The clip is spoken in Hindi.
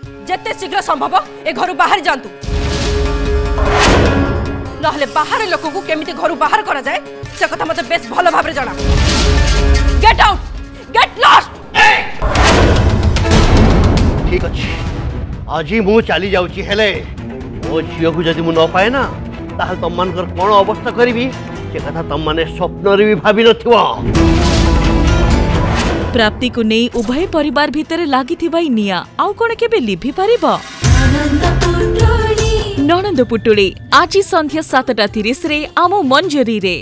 जिते शीघ्र संभव ए घर बाहर जातु बाहर लोक को केमिति घर बाहर करा जाए से कथा मते बेस भल भाव रे जाना। Get out, get lost. ठीक अछि, आज मु चली जाउची हेले ओ झियो को जदी मु न पाए ना ताहा तम मान कर कोन अवस्था करबी से कथा तम माने स्वप्न रे भी भाबी नथिवो। प्राप्ति को नै उभय परिवार भितरे लागी थिबाई निया आउ कोन केबे लिभि पारिबो। ननंद पुटुली आज संध्या 7:30 रे आमो मंजरी रे।